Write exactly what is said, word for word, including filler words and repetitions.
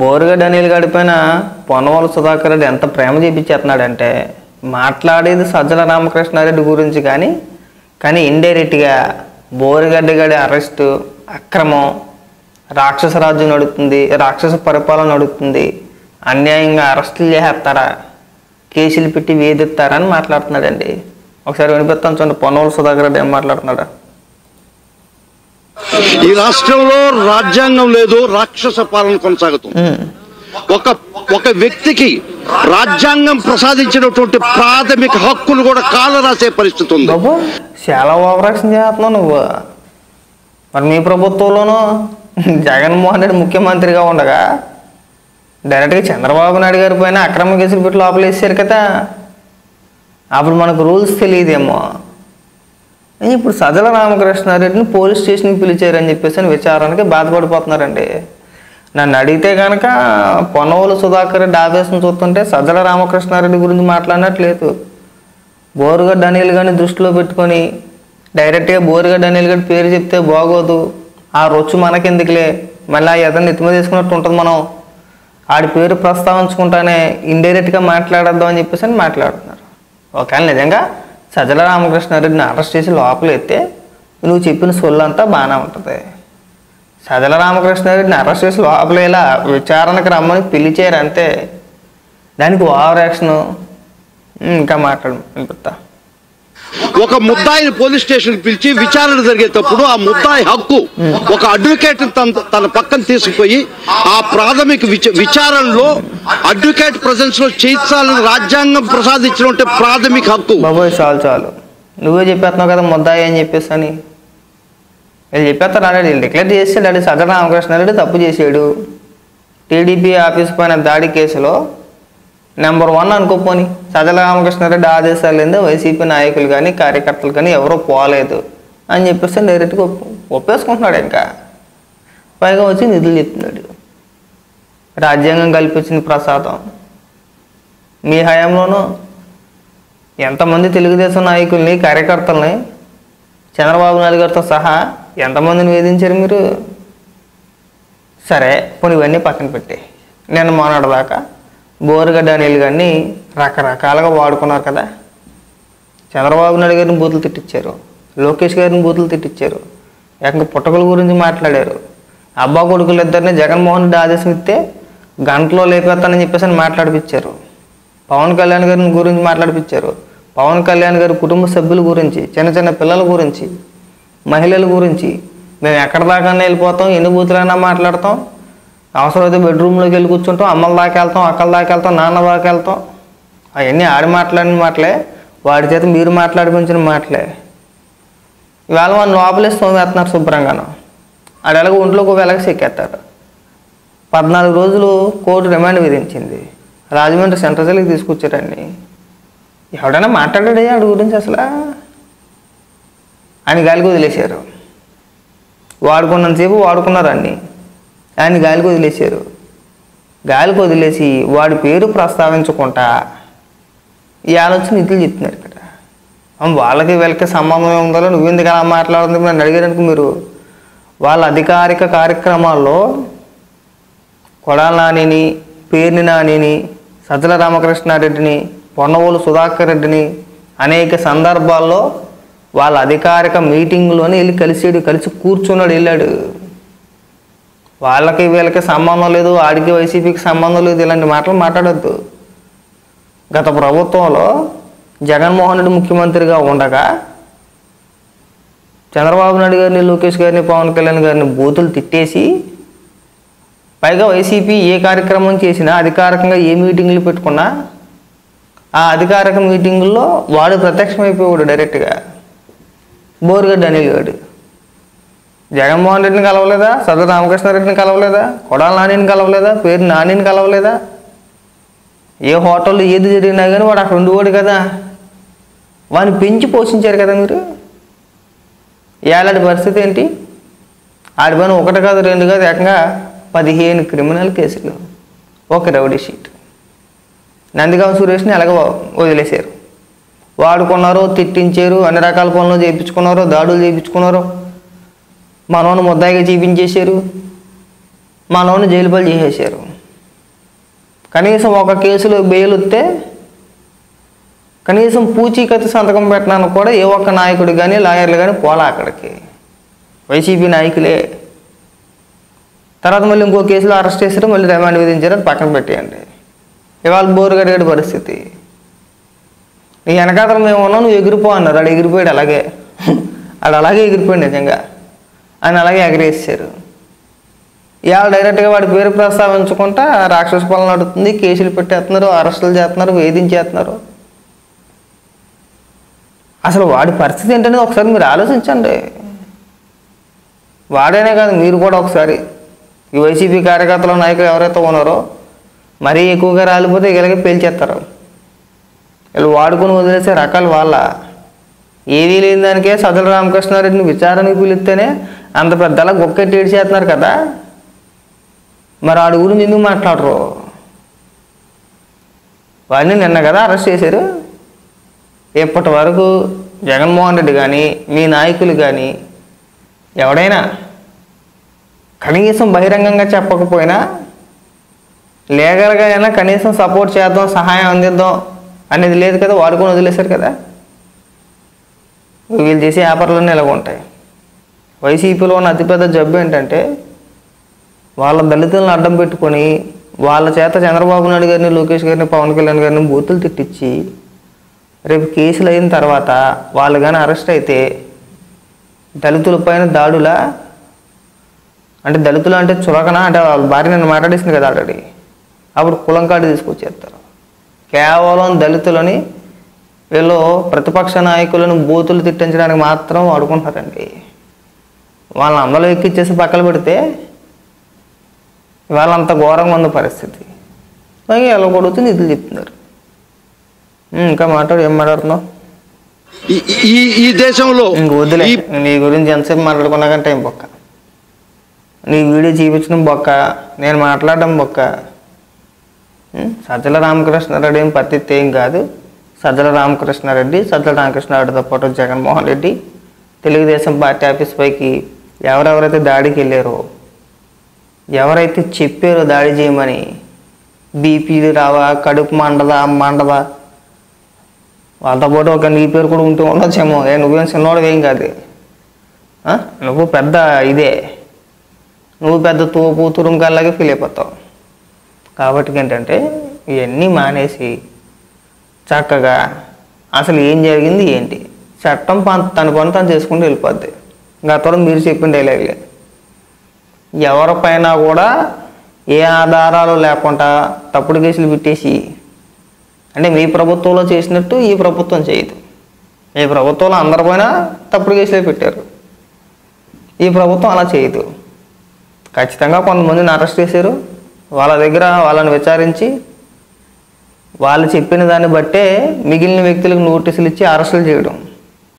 బోరుగడ్డ నీళ్ళు గడిపిన పొన్నవోలు సుధాకర్ రెడ్డి ఎంత ప్రేమ చూపించేస్తున్నాడంటే మాట్లాడేది సజ్జల రామకృష్ణారెడ్డి గురించి కానీ కానీ ఇండైరెక్ట్గా బోరుగడ్డ గడి అరెస్టు అక్రమం, రాక్షస రాజ్యం నడుపుతుంది, రాక్షస పరిపాలన నడుపుతుంది, అన్యాయంగా అరెస్టులు చేస్తారా, కేసులు పెట్టి వేధిస్తారని మాట్లాడుతున్నాడండి. ఒకసారి వినిపిస్తాను చూడండి పొన్నవోలు సుధాకర్ రెడ్డి ఏం మాట్లాడుతున్నాడా. ఈ రాష్ట్రంలో రాజ్యాంగం లేదు, రాక్షస పాలన కొనసాగుతుంది. ఒక ఒక వ్యక్తికి రాజ్యాంగం ప్రసాదించినటువంటి ప్రాథమిక హక్కులు కూడా కాలరాసే పరిస్థితి ఉంది. చాలా ఓవరాక్షన్ చేస్తున్నావు నువ్వు. మరి మీ ప్రభుత్వంలోనూ జగన్మోహన్ రెడ్డి ముఖ్యమంత్రిగా ఉండగా డైరెక్ట్గా చంద్రబాబు నాయుడు గారి పైన అక్రమ కేసులు పెట్టి లోపల వేసారు కదా. అప్పుడు మనకు రూల్స్ తెలియదేమో. ఇప్పుడు సజ్జల రామకృష్ణారెడ్డిని పోలీస్ స్టేషన్కి పిలిచారని చెప్పేసి విచారానికి బాధపడిపోతున్నారండి. నన్ను అడిగితే కనుక పొన్నవోలు సుధాకర్ రెడ్డి ఆవేశం చూస్తుంటే సజ్జల రామకృష్ణారెడ్డి గురించి మాట్లాడినట్లేదు. బోరుగడ్డ అనిల్ గారిని దృష్టిలో పెట్టుకొని డైరెక్ట్గా బోరుగడ్డ అనిల్ గారి పేరు చెప్తే బాగోదు, ఆ రొచ్చు మనకెందుకులే, మళ్ళీ ఏదైనా ఎత్తుమ తీసుకున్నట్టు ఉంటుంది, మనం ఆడి పేరు ప్రస్తావించుకుంటానే ఇండైరెక్ట్గా మాట్లాడద్దాం అని చెప్పేసి అని మాట్లాడుతున్నారు. ఒకవేళ నిజంగా సజ్జల రామకృష్ణారెడ్డిని అరెస్ట్ చేసి లోపలెత్తే నువ్వు చెప్పిన సొల్లు అంతా బాగానే ఉంటుంది. సజ్జల రామకృష్ణారెడ్డిని అరెస్ట్ చేసి లోపలేలా విచారణకు రమ్మని పిలిచేరంటే దానికి ఓవర్ యాక్షన్. ఇంకా మాట్లాడుతా ఒక ముద్దాయిని పోలీస్ స్టేషన్ పిలిచి విచారణ జరిగేటప్పుడు ఆ ముద్దాయి హక్కు ఒక అడ్వకేట్ తన పక్కన తీసుకుపోయి ఆ ప్రాథమిక విచారణలో అడ్వకేట్ ప్రెసెన్స్ లో చేయించాలని రాజ్యాంగం ప్రసాదించినటువంటి ప్రాథమిక హక్కు. బాబోయ్ చాలు చాలు, నువ్వే చెప్పేస్తున్నావు కదా ముద్దాయి అని చెప్పేసి అని. వీళ్ళు చెప్పేస్తారు ఆల్రెడీ, వీళ్ళు డిక్లేర్ చేసాడు అది సజ్జల రామకృష్ణారెడ్డి తప్పు చేశాడు, టీడీపీ ఆఫీస్ పైన దాడి కేసులో నెంబర్ వన్ అనుకోపోని సజ్జల రామకృష్ణారెడ్డి ఆదేశాలు ఏందో వైసీపీ నాయకులు కానీ కార్యకర్తలు కానీ ఎవరో పోలేదు అని చెప్పేసి డైరెక్ట్గా ఒప్పేసుకుంటున్నాడు. ఇంకా పైగా వచ్చి నిధులు చెప్తున్నాడు, రాజ్యాంగం కల్పించిన ప్రసాదం, మీ హయాంలోనూ ఎంతమంది తెలుగుదేశం నాయకుల్ని కార్యకర్తల్ని చంద్రబాబు నాయుడు గారితో సహా ఎంతమందిని వేధించారు మీరు. సరే పోనీ ఇవన్నీ పక్కన పెట్టి నేను మొన్నటిదాకా బోరుగడ్డ అనిల్ గారిని రకరకాలుగా వాడుకున్నారు కదా, చంద్రబాబు నాయుడు గారిని బూతులు తిట్టించారు, లోకేష్ గారిని బూతులు తిట్టించారు, ఏకంగా పుట్టకుల గురించి మాట్లాడారు, అబ్బా కొడుకులు ఇద్దరిని జగన్మోహన్ రెడ్డి ఆదేశం ఇస్తే గంటలో లేపేస్తానని చెప్పేసి అని మాట్లాడిపించారు, పవన్ కళ్యాణ్ గారిని గురించి మాట్లాడిపించారు, పవన్ కళ్యాణ్ గారి కుటుంబ సభ్యుల గురించి, చిన్న చిన్న పిల్లల గురించి, మహిళల గురించి, మేము ఎక్కడ దాకానే వెళ్ళిపోతాం, ఎన్ని బూతులైనా మాట్లాడతాం, అవసరమైతే బెడ్రూమ్లోకి వెళ్ళి కూర్చుంటాం, అమ్మల దాకా వెళ్తాం, అక్కల దాకా వెళ్తాం, నాన్న దాకా వెళ్తాం. అవన్నీ ఆడి మాట్లాడిన మాటలే, వాడి చేత మీరు మాట్లాడిపించిన మాటలే. ఇవాళ వాళ్ళు లోపలే సోమేస్తున్నారు శుభ్రంగాను. ఆడ ఎలాగో ఒంట్లోకి వెలగ సెక్కేస్తారు. పద్నాలుగు రోజులు కోర్టు రిమాండ్ విధించింది, రాజమండ్రి సెంట్రల్ జైలుకి తీసుకొచ్చారండి. ఎవడైనా మాట్లాడాడే ఆడి గురించి అసలు ఆయన గాలికి వదిలేశారు. వాడుకున్నంతసేపు వాడుకున్నారు, అన్నీ ఆయన గాలికి వదిలేశారు. గాలికి వదిలేసి వాడి పేరు ప్రస్తావించకుండా ఈ ఆలోచన ఇట్లు చెప్తున్నారు. ఇక్కడ వాళ్ళకి వీళ్ళకి సంబంధం ఉందో నువ్వెందుకు అలా మాట్లాడుతుంది నన్ను అడిగారనుకో. మీరు వాళ్ళ అధికారిక కార్యక్రమాల్లో కొడాల నానిని, పేర్ని నానిని, సజ్జల రామకృష్ణారెడ్డిని, పొన్నవోలు సుధాకర్ రెడ్డిని అనేక సందర్భాల్లో వాళ్ళ అధికారిక మీటింగ్లోనే వెళ్ళి కలిసాడు, కలిసి కూర్చున్నాడు, వెళ్ళాడు. వాళ్ళకి వీళ్ళకి సంబంధం లేదు, ఆడికి వైసీపీకి సంబంధం లేదు, ఇలాంటి మాటలు మాట్లాడద్దు. గత ప్రభుత్వంలో జగన్మోహన్ రెడ్డి ముఖ్యమంత్రిగా ఉండగా చంద్రబాబు నాయుడు గారిని, లోకేష్ గారిని, పవన్ కళ్యాణ్ గారిని బూతులు తిట్టేసి పైగా వైసీపీ ఏ కార్యక్రమం చేసినా, అధికారికంగా ఏ మీటింగులు పెట్టుకున్నా ఆ అధికారిక మీటింగుల్లో వాడు ప్రత్యక్షమైపోయాడు. డైరెక్ట్గా బోరుగడ్డ అనిల్ గారు జగన్మోహన్ రెడ్డిని కలవలేదా, సజ్జల రామకృష్ణారెడ్డిని కలవలేదా, కొడాల నానిని కలవలేదా, పేరు నానిని కలవలేదా. ఏ హోటల్లో ఏది జరిగినా కానీ వాడు అక్కడ ఉండేవాడు కదా, వాడిని పెంచి పోషించారు కదా మీరు. ఏలాంటి పరిస్థితి ఏంటి, ఆడిపోయిన ఒకటి కాదు రెండు కాదు ఏకంగా పదిహేను క్రిమినల్ కేసులు, ఒక రౌడీ షీట్. నందిగామ సురేష్ని ఎలాగ వదిలేశారు, వాడుకున్నారు, తిట్టించారు, అన్ని రకాల పనులు చేయించుకున్నారు, దాడులు చేయించుకున్నారు, మనోని ముద్దాయిగా చూపించేశారు, మనోని జైలు పాలు చేసేసారు. కనీసం ఒక కేసులో బెయిల్ వస్తే కనీసం పూచీకత్తు సంతకం పెట్టనను కూడా ఏ ఒక్క నాయకుడు కానీ లాయర్లు కానీ పోలా అక్కడికి. వైసీపీ నాయకులే. తర్వాత మళ్ళీ ఇంకో కేసులో అరెస్ట్ చేశారు, మళ్ళీ రిమాండ్ విధించారు, అది పక్కన పెట్టేయండి. ఇవాళ బోరుగడ్డ పరిస్థితి, నీ వెనకాతలు మేము ఉన్నాం, నువ్వు ఎగిరిపో అన్నారు. ఆడు ఎగిరిపోయాడు, అలాగే ఆడు అలాగే ఎగిరిపోయాడు నిజంగా, ఆయన అలాగే ఎగరేసారు. ఇవాళ డైరెక్ట్గా వాడి పేరు ప్రస్తావించకుండా రాక్షస పాలన నడుతుంది, కేసులు పెట్టేస్తున్నారు, అరెస్టులు చేస్తున్నారు, వేధించేస్తున్నారు. అసలు వాడి పరిస్థితి ఏంటనేది ఒకసారి మీరు ఆలోచించండి. వాడేనే కాదు, మీరు కూడా ఒకసారి ఈ వైసీపీ కార్యకర్తల నాయకులు ఎవరైతే ఉన్నారో మరీ ఎక్కువగా రాలిపోతే ఇలాగే పేల్చేస్తారు. వీళ్ళు వాడుకొని వదిలేసే రకాలు వాళ్ళ. ఏదీ లేని దానికే సదల రామకృష్ణారెడ్డిని విచారణకు పిలిస్తేనే అంత పెద్దలా గొక్కెట్టి ఏడ్చేస్తున్నారు కదా, మరి వాడి గురించి ఎందుకు మాట్లాడరు? వాడిని నిన్న కదా అరెస్ట్ చేశారు. ఇప్పటి వరకు జగన్మోహన్ రెడ్డి కానీ మీ నాయకులు కానీ ఎవడైనా కనీసం బహిరంగంగా చెప్పకపోయినా లీగల్గా అయినా కనీసం సపోర్ట్ చేద్దాం, సహాయం అందిద్దాం అనేది లేదు కదా, వాడుకొని వదిలేశారు కదా. వీళ్ళు చేసే వ్యాపారాలన్నీ ఇలాగ ఉంటాయి. వైసీపీలో ఉన్న అతిపెద్ద జబ్బు ఏంటంటే వాళ్ళ దళితులను అడ్డం పెట్టుకొని వాళ్ళ చేత చంద్రబాబు నాయుడు గారిని, లోకేష్ గారిని, పవన్ కళ్యాణ్ గారిని బూతులు తిట్టించి రేపు కేసులు అయిన తర్వాత వాళ్ళు కానీ అరెస్ట్ అయితే దళితుల పైన దాడులా, అంటే దళితులు అంటే చులకన, అంటే వాళ్ళ భార్య నన్ను మాట్లాడేసింది కదా ఆల్రెడీ, అప్పుడు కులం కార్డు తీసుకొచ్చేస్తారు. కేవలం దళితులని వీళ్ళు ప్రతిపక్ష నాయకులను బూతులు తిట్టించడానికి మాత్రం వాడుకుంటారండి. వాళ్ళని అందరూ ఎక్కిచ్చేసి పక్కన పెడితే ఇవాళ అంత ఘోరంగా ఉంది పరిస్థితి. ఎలా కొడుతుంది ఇది చెప్తున్నారు. ఇంకా మాట్లాడు, ఏం మాట్లాడుతున్నావు? ఈ దేశంలో ఇంక వద్దులే, నీ గురించి ఎంతసేపు మాట్లాడుకున్నా కంటే ఏం బొక్క, నీ వీడియో చూపించడం బొక్క, నేను మాట్లాడడం బొక్క. సజ్జల రామకృష్ణారెడ్డి ఏం పత్తి ఏం కాదు. సజ్జల రామకృష్ణారెడ్డి, సజ్జల రామకృష్ణారెడ్డితో పాటు జగన్మోహన్ రెడ్డి తెలుగుదేశం పార్టీ ఆఫీస్ పైకి ఎవరెవరైతే దాడికి వెళ్ళారో, ఎవరైతే చెప్పారో దాడి చేయమని, బీపీలు రావా, కడుపు మండదా మండదా, వాళ్ళతో పాటు ఒక నీ పేరు కూడా ఉంటూ ఉండొచ్చేమో. ఏ నువ్వేం చిన్నవాడు ఏం కాదు, నువ్వు పెద్ద ఇదే, నువ్వు పెద్ద తోపు తురుంకాలాగే ఫీల్ అయిపోతావు. కాబట్టి ఏంటంటే ఇవన్నీ మానేసి చక్కగా అసలు ఏం జరిగింది ఏంటి, చట్టం తన పని తను చేసుకుంటూ వెళ్ళిపోద్ది. గతంలో మీరు చెప్పిన డైలాగులే, ఎవరిపైనా కూడా ఏ ఆధారాలు లేకుండా తప్పుడు కేసులు పెట్టేసి, అంటే మీ ప్రభుత్వంలో చేసినట్టు ఈ ప్రభుత్వం చేయదు. ఈ ప్రభుత్వంలో అందరిపైన తప్పుడు కేసులే పెట్టారు, ఈ ప్రభుత్వం అలా చేయదు. ఖచ్చితంగా కొంతమందిని అరెస్ట్ చేశారు, వాళ్ళ దగ్గర వాళ్ళని విచారించి వాళ్ళు చెప్పిన దాన్ని బట్టే మిగిలిన వ్యక్తులకు నోటీసులు ఇచ్చి అరెస్టులు చేయడం.